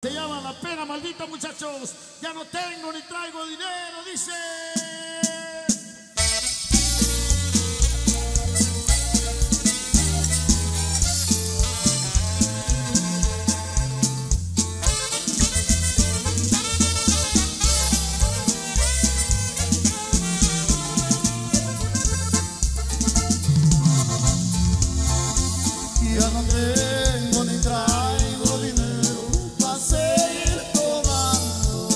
Se llama La Pena Maldita, muchachos. Ya no tengo ni traigo dinero, dice. Ya no tengo ni traigo dinero para seguir tomando.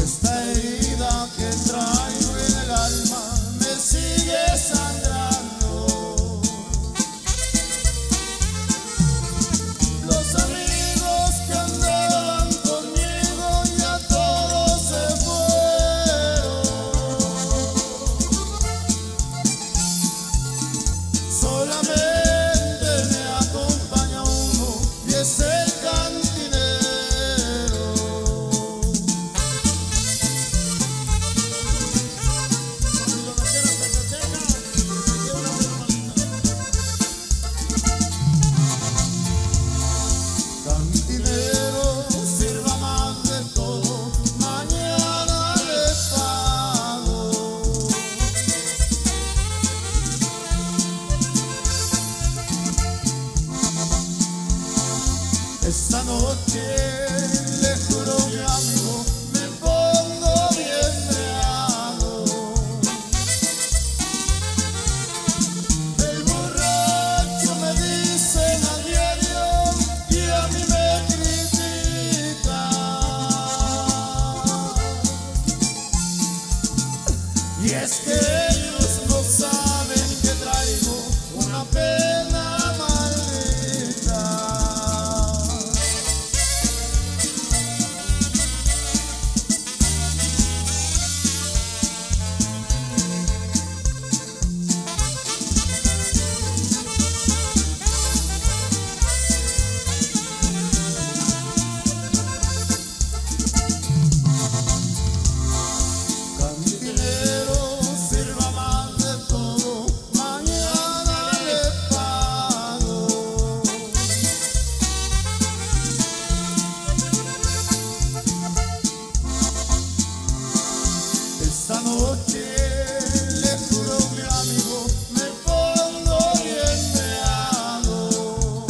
Esta herida que traigo en el alma me sigue sangrando. Los amigos que andaban conmigo ya todos se fueron. Solamente me acompaña uno y es el cantinero. Cantinero, sirva más de todo, mañana le pago. Esta noche le juro a mi amigo, me pongo bien reado. El borracho me dicen a diario y a mí me critica. Y es que ellos no saben que traigo una pena maldita. Cantinero, sirva más de todo, mañana le pago. Esta noche le juro a mi amigo, me pongo bien meado.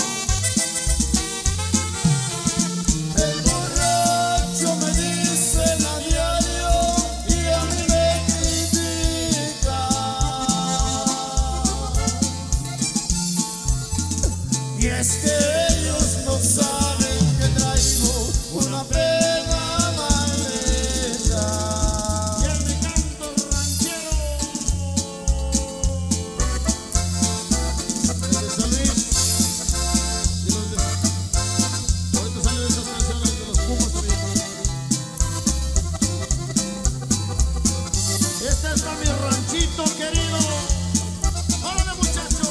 El borracho me dicen a diario y a mí me critica. Y es que ellos no saben que traigo una pena maldita. Y el mi canto ranchero. Ahorita salen esas canciones de los Pumas también. Este es para mi ranchito querido. ¡Órale, muchachos!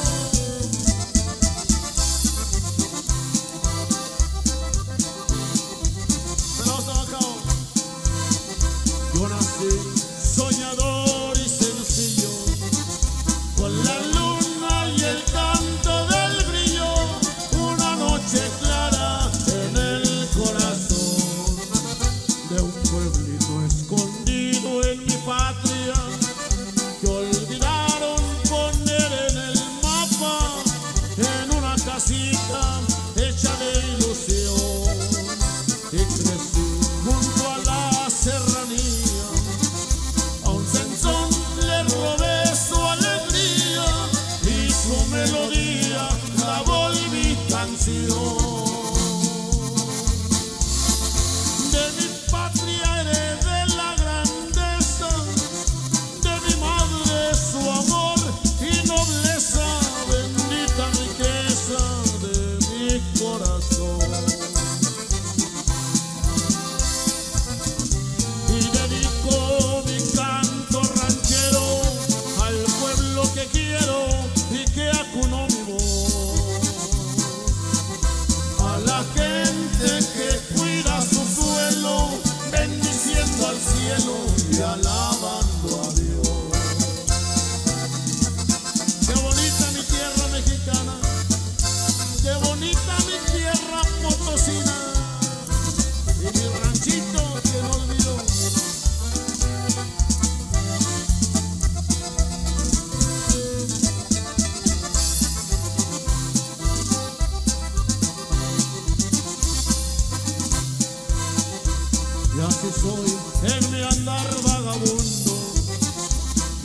soy en mi andar vagabundo.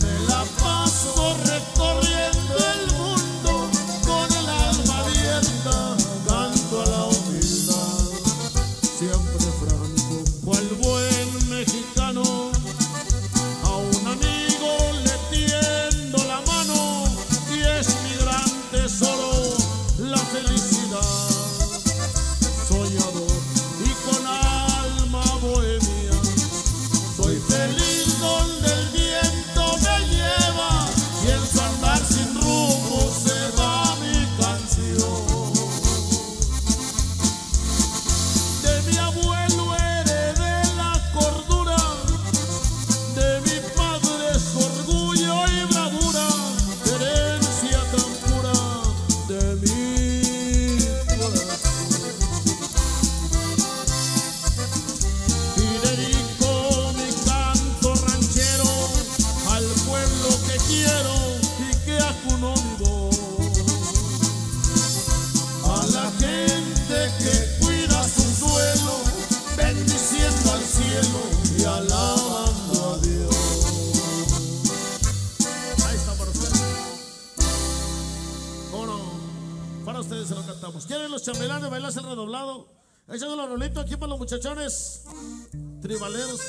Me la paso recorriendo el mundo con el alma abierta, canto a la humildad. Siempre franco, cual buen mexicano, a un amigo le tiendo la mano y es mi gran tesoro, la felicidad. Ustedes se lo cantamos. ¿Quieren los chambelanes bailarse el redoblado? Echando el rolito aquí para los muchachones tribaleros.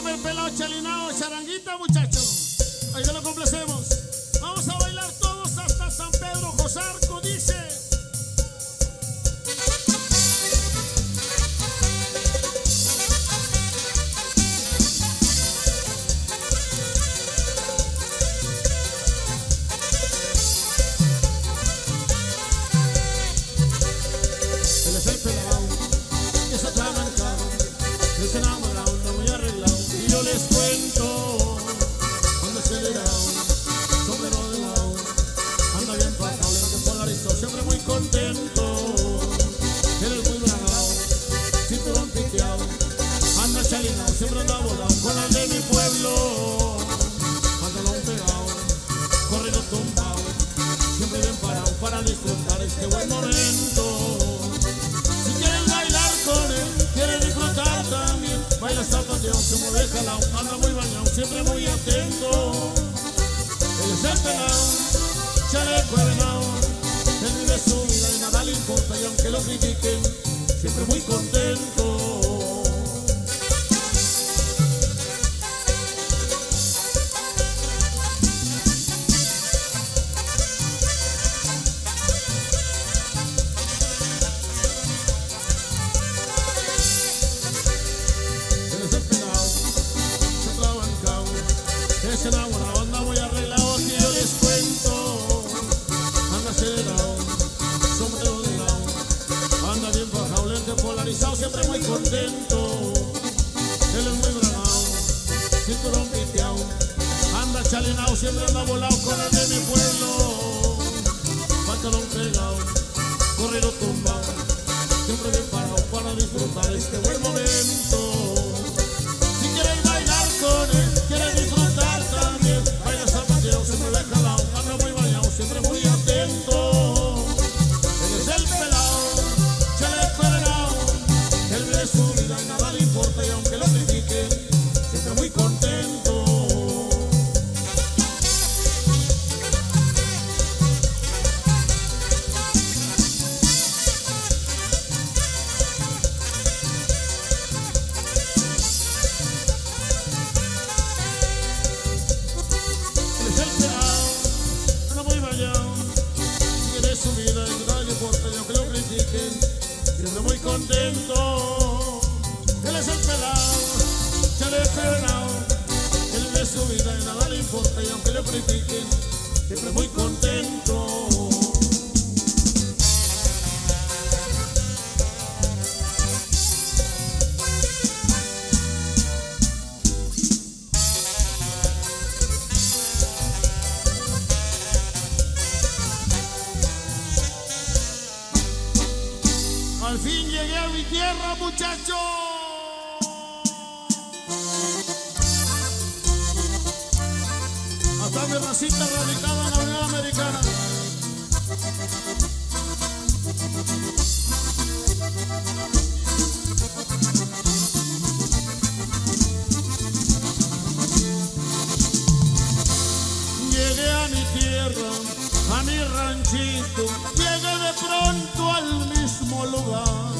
Dígame el pelado chalinao, charanguita, muchacho. Ahí se lo complacemos. Vamos a bailar todos hasta San Pedro Josarco, dice. Siempre anda volado con las de mi pueblo, pantalón pegado, corrido tumbado, siempre bien parado para disfrutar este buen momento. Si quieren bailar con él, quieren disfrutar también, baila hasta panteón, se mueve jalao, anda muy bañado, siempre muy atento. Él es el pelao, chaleco arenao, él vive su vida y nada le importa, y aunque lo critiquen, siempre muy contento. Es enamorado, anda muy arreglado, aquí yo les cuento. Anda acelerado, sombrero de lado, anda bien bajado, lente polarizado, siempre muy contento. Él es muy bramado, cinturón piteado, anda chalinao, siempre anda volado con el de mi pueblo. Pantalón pegado, corrido tumbado, siempre bien parado para disfrutar este buen momento. Si quieren bailar con él, quieren disfrutar también, baila zapateo, siempre le jalao, anda muy bañado, siempre muy atento. Él es el pelao, chaleco arenao, él vive su vida y nada le importa, y aunque lo critiquen, siempre muy contento. Siempre muy contento, él es el pelao, chaleco arenao, él vive su vida y nada le importa, y aunque lo critiquen, siempre muy contento. Al fin llegué a mi tierra, muchachos. Hasta mi racita radicada en la Unión Americana. Llegué a mi tierra, a mi ranchito, llegué de pronto al mismo lugar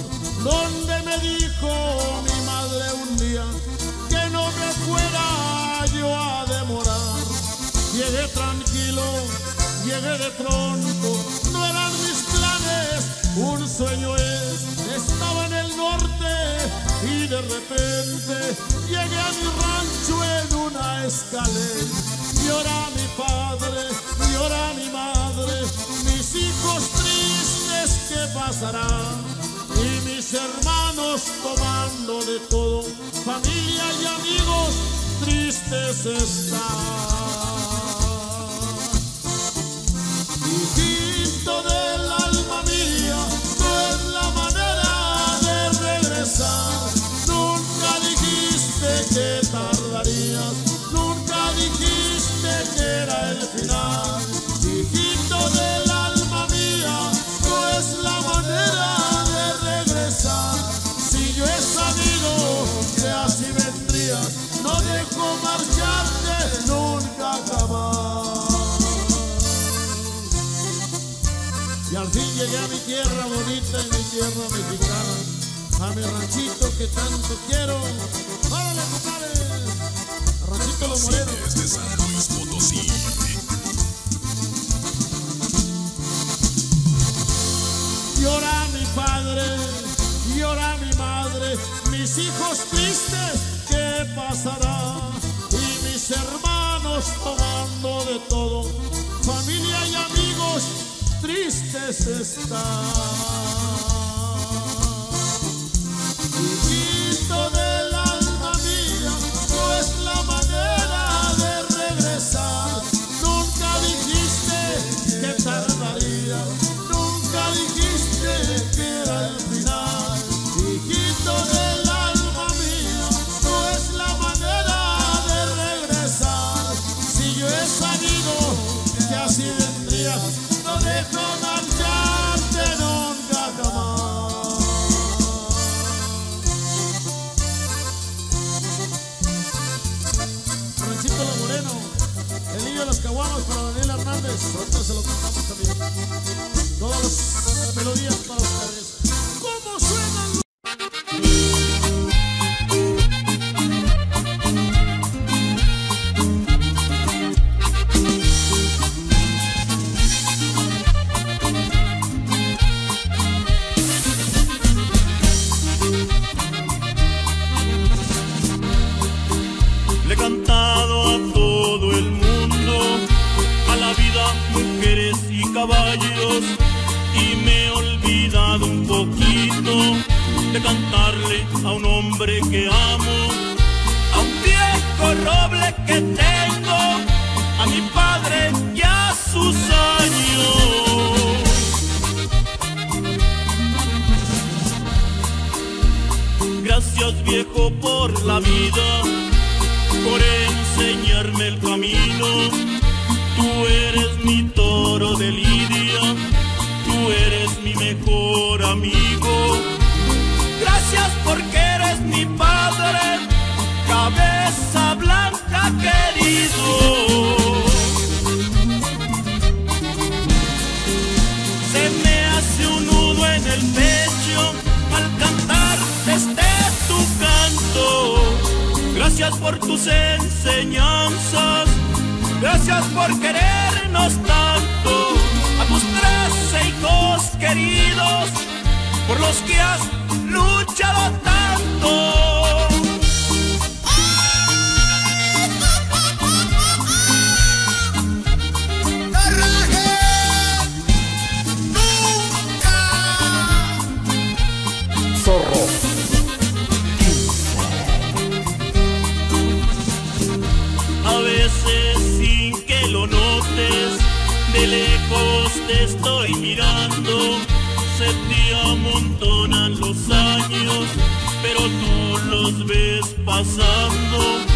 donde me dijo mi madre un día que no me fuera yo a demorar. Llegué tranquilo, llegué de pronto, no eran mis planes, un sueño es. Estaba en el norte y de repente llegué a mi rancho en una escalera. Llora mi padre, llora mi madre, mis hijos tristes, ¿qué pasará? Y mis hermanos tomando de todo, familia y amigos tristes están. Hijito del alma mía, tú eres la manera de regresar. Nunca dijiste que tardarías, nunca dijiste que era el final. Hijito del alma mía, tú eres la manera de regresar. Si yo he sabido que así vendrías, no dejo marcharte nunca jamás. Y al fin llegué a mi tierra bonita y mi tierra mexicana, a mi ranchito que tanto quiero. ¡Órale, compadre! Carlos Moreno. Desde San Luis Potosí. Llora mi padre, llora mi madre, mis hijos tristes, ¿qué pasará? Y mis hermanos tomando de todo, familia y amigos tristes están. Hijito del alma mía, no es la manera de regresar. Nunca dijiste que tardaría, nunca dijiste que era el final. Hijito del alma mía, no es la manera de regresar. Si yo he sabido que así vendría, no dejo marcharte nunca jamás. El niño de los caguanos para Daniel Hernández. Ahorita se lo contamos también. Todas las melodías para ustedes. ¿Cómo suenan los? Y me he olvidado un poquito de cantarle a un hombre que amo, a un viejo roble que tengo, a mi padre y a sus años. Gracias, viejo, por la vida, por enseñarme el camino. Tú eres mi toro de lidia, tú eres mi mejor amigo. Gracias porque eres mi padre, cabeza blanca querido. Se me hace un nudo en el pecho al cantar este tu canto. Gracias por tus enseñanzas. Gracias por querernos tanto, a tus 13 hijos queridos, por los que has luchado tanto. ¡Carraje! ¡Nunca! Zorro. De lejos te estoy mirando, se te amontonan los años, pero tú los ves pasando.